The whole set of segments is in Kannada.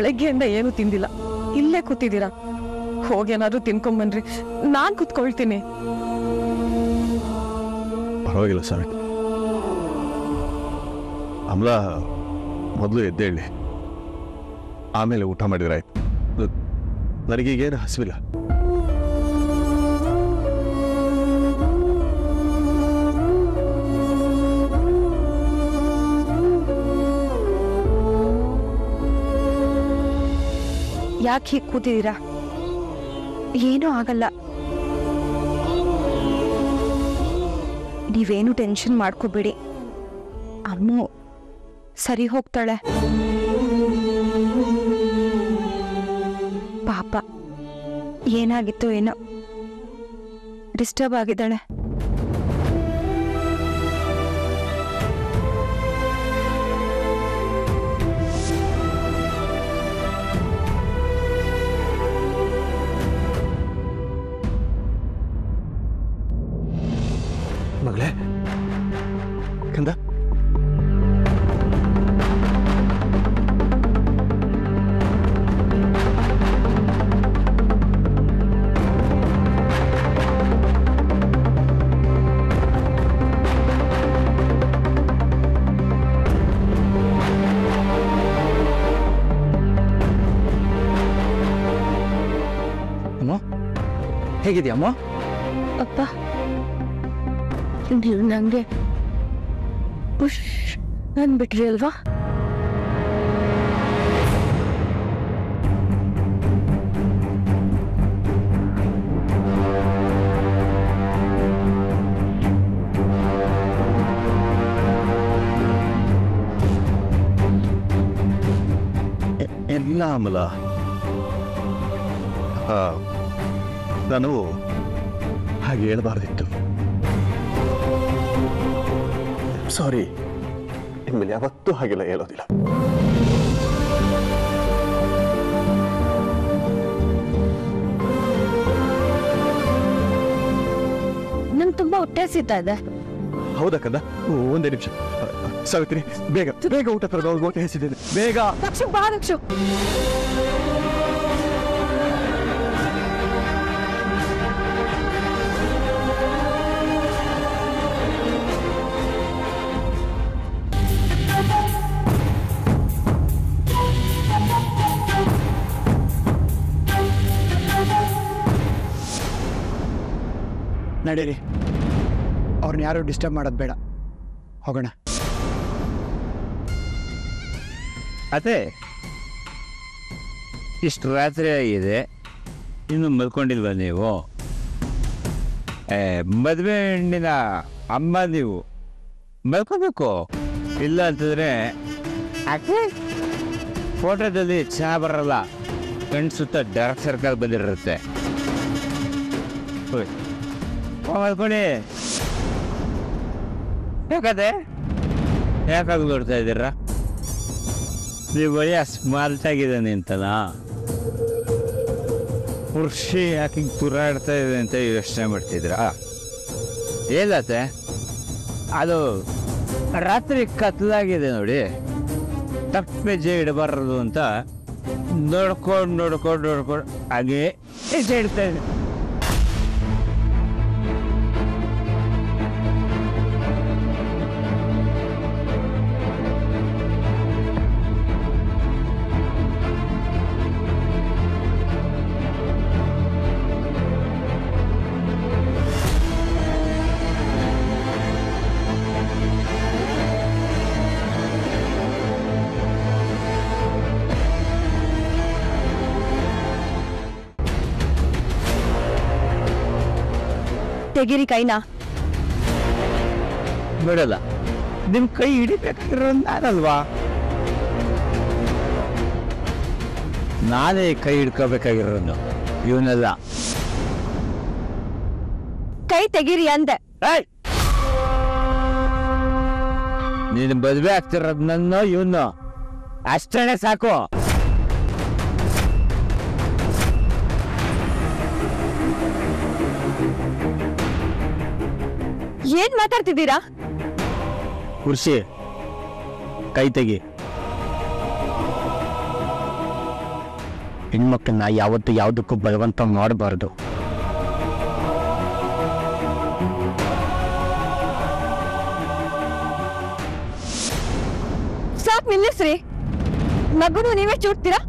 ಬೆಳಗ್ಗೆಯಿಂದ ಏನು ತಿಂದಿಲ್ಲ, ಇಲ್ಲೇ ಕೂತಿದ್ದೀರಾ. ಹೋಗೇನಾದ್ರೂ ತಿನ್ಕೊಂಬನ್ರಿ, ನಾನ್ ಕೂತ್ಕೊಳ್ತೀನಿ. ಪರವಾಗಿಲ್ಲ ಸ್ವಾಮಿ. ಅಮಲ ಮೊದಲು ಎದ್ದೇಳಿ ಆಮೇಲೆ ಊಟ ಮಾಡಿದ್ರಾಯ್ತು. ನನಗೀಗೇನು ಹಸಿವಿಲ್ಲ. ಯಾಕೆ ಹೀಗೆ ಕೂತಿದ್ದೀರಾ? ಏನೂ ಆಗಲ್ಲ, ನೀವೇನು ಟೆನ್ಷನ್ ಮಾಡ್ಕೋಬೇಡಿ. ಅಮ್ಮ ಸರಿ ಹೋಗ್ತಾಳೆ. ಪಾಪ ಏನಾಗಿತ್ತು ಏನೋ, ಡಿಸ್ಟರ್ಬ್ ಆಗಿದ್ದಾಳೆ. ಮಗಳೇ ಕಂದ, ಹೇಗಿದ್ಯಮ್ಮ? ಅಪ್ಪ, ನೀವು ನಂಗೆ ಪುಷ್ ಅಂದ್ಬಿಟ್ರಿ ಅಲ್ವಾ? ಎಲ್ಲ ಅಮಲ, ನಾನು ಹಾಗೆ ಹೇಳಬಾರ್ದಿತ್ತು. ಸಾರಿ, ನಿಮ್ಮಲ್ಲಿ ಯಾವತ್ತೂ ಹಾಗೆಲ್ಲ ಹೇಳೋದಿಲ್ಲ. ನಂಗೆ ತುಂಬಾ ಹೊಟ್ಟೆ ಹಸಿತಾ ಇದೆ. ಹೌದಾ ಕಂದ? ಒಂದೇ ನಿಮಿಷ ಸಾವಿತ್ರಿ, ಬೇಗ ಬೇಗ ಊಟ ತರದು, ಹೊಟ್ಟೆ ಹಸಿದೆ. ಬೇಗ ರಕ್ಷು, ಬಾ ರಕ್ಷು. ನಡೀರಿ, ಅವ್ರನ್ನ ಯಾರು ಡಿಸ್ಟರ್ಬ್ ಮಾಡೋದು ಬೇಡ, ಹೋಗೋಣ. ಅತ್ತೆ, ಇಷ್ಟು ರಾತ್ರಿ ಆಗಿದೆ, ಇನ್ನೂ ಮಲ್ಕೊಂಡಿಲ್ವ ನೀವು? ಮದುವೆ ಹೆಣ್ಣಿನ ಅಮ್ಮ ನೀವು, ಮಲ್ಕೋಬೇಕು. ಇಲ್ಲ ಅಂತಂದರೆ ಯಾಕೆ ಫೋಟೋದಲ್ಲಿ ಚಹಾ ಬರಲ್ಲ, ಕಣ್ಣು ಸುತ್ತ ಡಾರ್ಕ್ ಸರ್ಕಲ್ ಬಂದಿರುತ್ತೆ. ಮಲ್ಕೊಳ್ಳಿ. ಯಾಕದೆ ಯಾಕಾಗಿ ನೋಡ್ತಾ ಇದ್ದೀರ? ನೀವು ಬರೀ ಸ್ಮಾರ್ಟ್ ಆಗಿದ್ದಾನೆ ಅಂತಲ್ಲ, ಪುರುಷಿ ಯಾಕೆ ತುರಾಡ್ತಾ ಇದೆ ಅಂತ ಯೋಚನೆ ಮಾಡ್ತಿದ್ದೀರಾ? ಏನತ್ತೆ ಅದು, ರಾತ್ರಿ ಕತ್ಲಾಗಿದೆ ನೋಡಿ, ತಪ್ಪು ಹೆಜ್ಜೆ ಇಡಬಾರದು ಅಂತ ನೋಡ್ಕೊಂಡು ನೋಡ್ಕೊಂಡು ನೋಡ್ಕೊಂಡು ಹಾಗೆ ಹೆಜ್ಜೆ ಇಡ್ತಾ ಇದೆ. ತೆಗಿರಿ ಕೈನಾ. ಬಿಡಲ್ಲ, ನಿಮ್ ಕೈ ಹಿಡಿಬೇಕಾಗಿರೋ ನಾನಲ್ವಾ? ನಾನೇ ಕೈ ಹಿಡ್ಕೋಬೇಕಾಗಿರೋನು, ಇವನಲ್ಲ. ಕೈ ತೆಗಿರಿ ಅಂದೆ. ನೀನು ಮದುವೆ ಆಗ್ತಿರೋದ್ ನನ್ನ, ಇವನು ಅಷ್ಟೇ ಸಾಕು. ಏನ್ ಮಾತಾಡ್ತಿದ್ದೀರಾ? ಕುರ್ಸಿ, ಕೈ ತೆಗಿ. ಹೆಣ್ಮಕ್ಕಳನ್ನ ಯಾವತ್ತೂ ಯಾವುದಕ್ಕೂ ಬಲವಂತ ಮಾಡಬಾರದು. ಸಾಕು ನಿಲ್ಲಿಸ್ರಿ, ಮಗುನು ನೀವೇ ಚೂಡ್ತೀರಾ,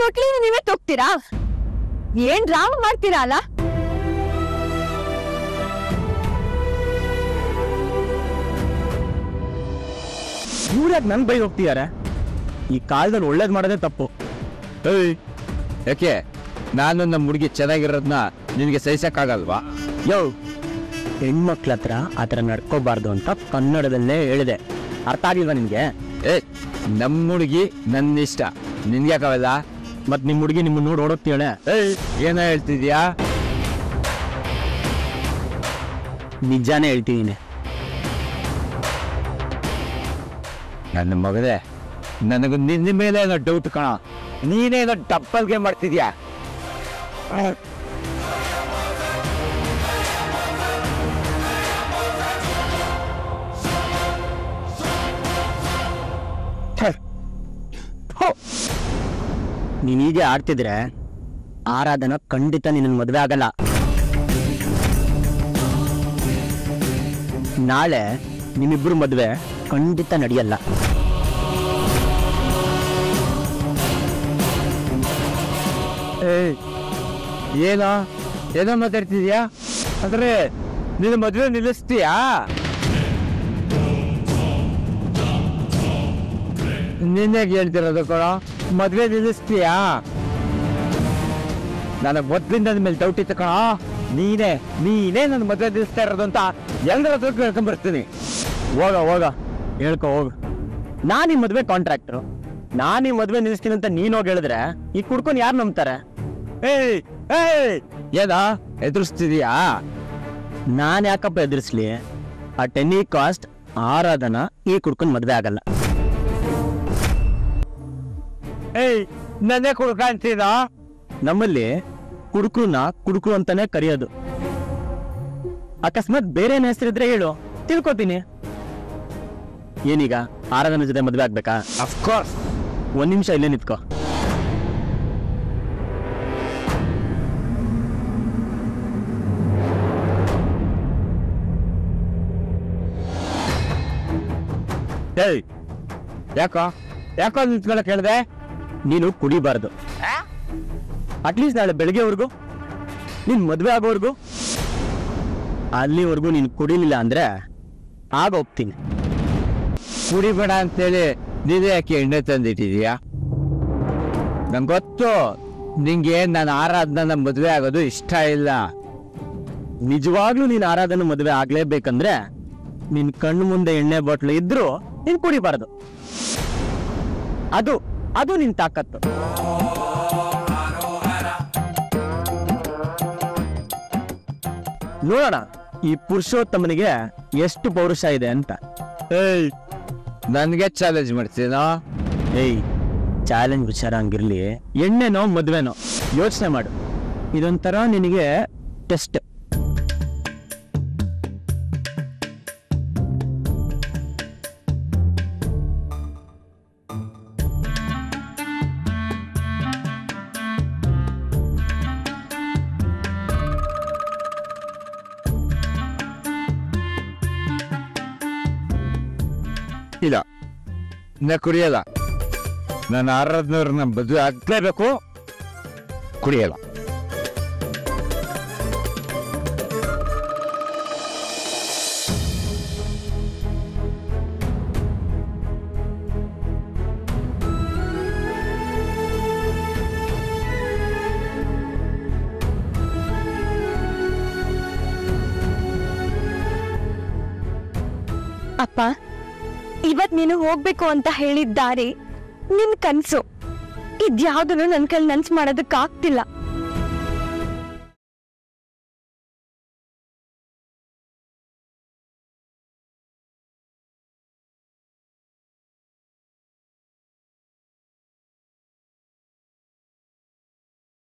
ತೊಟ್ಲಿನೂ ನೀವೇ ತೊಗ್ತೀರಾ, ಏನ್ ಡ್ರಾಮಾ ಮಾಡ್ತೀರಾ ಅಲ್ಲ? ಇವ್ರ್ಯಾಕೆ ನನ್ ಬೈ ಹೋಗ್ತಿದಾರೆ? ಈ ಕಾಲದಲ್ಲಿ ಒಳ್ಳೇದು ಮಾಡೋದೇ ತಪ್ಪು. ಏಯ್ ಯಾಕೆ ನಾನು ನಮ್ಮ ಹುಡುಗಿ ಚೆನ್ನಾಗಿರೋದನ್ನ ನಿನಗೆ ಸಹಿಸಕ್ಕಾಗಲ್ವಾ? ಯೋ, ಹೆಣ್ಮಕ್ಳ ಹತ್ರ ಆ ಥರ ನಡ್ಕೋಬಾರ್ದು ಅಂತ ಕನ್ನಡದಲ್ಲೇ ಹೇಳಿದೆ, ಅರ್ಥ ಆಗಿಲ್ವಾ ನಿನಗೆ? ಏ ನಮ್ಮ ಹುಡುಗಿ ನನ್ನ ಇಷ್ಟ, ನಿನ್ಗೆ ಯಾಕಾವಲ್ಲ? ಮತ್ತು ನಿಮ್ಮ ಹುಡುಗಿ ನಿಮ್ಮನ್ನ ನೋಡಿ ಓಡೋಗ್ತೀಯಳೆ. ಏಯ್ ಏನೋ ಹೇಳ್ತಿದ್ಯಾ? ನಿಜಾನೇ ಹೇಳ್ತಿದ್ದೀನಿ. ನನ್ನ ಮಗದೆ, ನನಗೆ ನಿನ್ನ ಮೇಲೆ ಏನೋ ಡೌಟ್ ಕಾಣ, ನೀನೇನೋ ಡಬ್ಬಲ್ ಗೇಮ್ ಮಾಡ್ತಿದ್ಯಾ. ನೀನು ಹೀಗೆ ಆಡ್ತಿದ್ರೆ ಆರಾಧನ ಖಂಡಿತ ನಿನ್ನ ಮದುವೆ ಆಗಲ್ಲ. ನಾಳೆ ನಿಮ್ಮಿಬ್ಬರು ಮದುವೆ ಖಂಡಿತ ನಡೆಯಲ್ಲ. ಏನೋ ಏನೋ ಮಾತಾಡ್ತಿದ್ಯಾ? ಅಂದ್ರೆ ನಿನ್ನ ಮದುವೆ ನಿಲ್ಲಿಸ್ತೀಯಾ? ನಿನ್ನೆಗೆ ಹೇಳ್ತಿರೋದು ಕೂಡ ಮದುವೆ ನಿಲ್ಲಿಸ್ತೀಯಾ? ನನಗೆ ಮೊದ್ಲಿಂದ ಮೇಲೆ ಡೌಟ್ ಇತ್ತು ಕಣ, ನೀನೇ ನನ್ನ ಮದುವೆ ನಿಲ್ಲಿಸ್ತಾ ಇರೋದು ಅಂತ ಎಲ್ಲರ ಹತ್ರ ಕೇಳ್ಕೊಂಡ್ಬರ್ತೀನಿ. ಹೋಗ ಹೇಳ್ಕೊ ಹೋಗ. ನಾನು ಈ ಮದುವೆ ಕಾಂಟ್ರಾಕ್ಟ್ರು, ನಾನು ಈ ಮದುವೆ ನಿಲ್ಲಿಸ್ತೀನಿ ಅಂತ ನೀನು ಹೋಗಿ ಹೇಳಿದ್ರೆ ಈ ಕುಡ್ಕೊಂಡು ಯಾರು ನಂಬ್ತಾರೆ? ಏಯ್ ಏಯ್ ಏನಾ ಎದುರಿಸ್ತಿದೀಯಾ? ನಾನು ಯಾಕಪ್ಪ ಎದುರಿಸ್ಲಿ? ಅಟ್ ಎನಿ ಕಾಸ್ಟ್ ಆರಾಧನ ಈ ಕುಡ್ಕೊಂಡು ಮದುವೆ ಆಗಲ್ಲ. ಏಯ್ ನನ್ನೇ ಕುಡ್ಕ ಅಂತೀನ? ನಮ್ಮಲ್ಲಿ ಕುಡುಕುನ ಕುಡುಕು ಅಂತಾನೆ ಕರೆಯೋದು. ಅಕಸ್ಮಾತ್ ಬೇರೆ ಹೆಸರಿದ್ರೆ ಹೇಳು, ತಿಳ್ಕೊತೀನಿ. ಏನೀಗ ಆರಾಧನ ಜೊತೆ ಮದುವೆ ಆಗ್ಬೇಕಾ? ಅಫ್ಕೋರ್ಸ್. ಒಂದ್ ನಿಮಿಷ ಇಲ್ಲೇ ನಿಂತ್ಕೋ. ಏಯ್ ಯಾಕೋ ಯಾಕೋ ನಿಂತ್ಕೊಳಕ್ ಹೇಳ್ದೆ? ನೀನು ಕುಡಿಬಾರ್ದು. ಅಟ್ಲೀಸ್ಟ್ ನಾಳೆ ಬೆಳಿಗ್ಗೆವರೆಗೂ, ನೀನ್ ಮದುವೆ ಆಗೋವರೆಗೂ, ಅಲ್ಲಿವರೆಗೂ ನೀನು ಕುಡಿಲಿಲ್ಲ ಅಂದ್ರೆ ಆಗ ಹೋಗ್ತೀನಿ. ಕುಡಿಬೇಡ ಅಂತೇಳಿ ನೀನೇ ಯಾಕೆ ಎಣ್ಣೆ ತಂದಿಟ್ಟಿದೀಯಾ? ನಂಗೆ ಗೊತ್ತು ನಿಂಗೆ ನಾನು ಆರಾಧನ ಮದುವೆ ಆಗೋದು ಇಷ್ಟ ಇಲ್ಲ. ನಿಜವಾಗ್ಲೂ ನೀನು ಆರಾಧನ ಮದುವೆ ಆಗ್ಲೇಬೇಕಂದ್ರೆ ನಿನ್ ಕಣ್ಣು ಮುಂದೆ ಎಣ್ಣೆ ಬಾಟ್ಲು ಇದ್ರು ನೀನ್ ಕುಡಿಬಾರ್ದು. ಅದು ಅದು ನಿನ್ ತಾಕತ್ತು. ನೋಡೋಣ ಈ ಪುರುಷೋತ್ತಮನಿಗೆ ಎಷ್ಟು ಪೌರುಷ ಇದೆ ಅಂತ. ಏಯ್ ನನಗೆ ಚಾಲೆಂಜ್ ಮಾಡ್ತೀನಾ? ಏಯ್ ಚಾಲೆಂಜ್ ವಿಚಾರ ಹಂಗಿರ್ಲಿ, ಎಣ್ಣೆನೋ ಮದ್ವೆನೋ ಯೋಚನೆ ಮಾಡು. ಇದೊಂಥರ ನಿನಗೆ ಟೆಸ್ಟ್. ಇಲ್ಲ, ನಾ ಕುಡಿಯಲ್ಲ. ನಾನು ಆರಾಧನವ್ರನ್ನ ಮದುವೆ ಆಗ್ಲೇಬೇಕು, ಕುಡಿಯಲ್ಲ. ಅಪ್ಪ, ಇವತ್ ನೀನು ಹೋಗ್ಬೇಕು ಅಂತ ಹೇಳಿದ್ದಾರೆ ನಿನ್ ಕನ್ಸು, ಇದ್ಯಾವ್ದನ್ನು ನನ್ ಕೈಲಿ ನನ್ಸ್ ಮಾಡೋದಕ್ಕಾಗ್ತಿಲ್ಲ.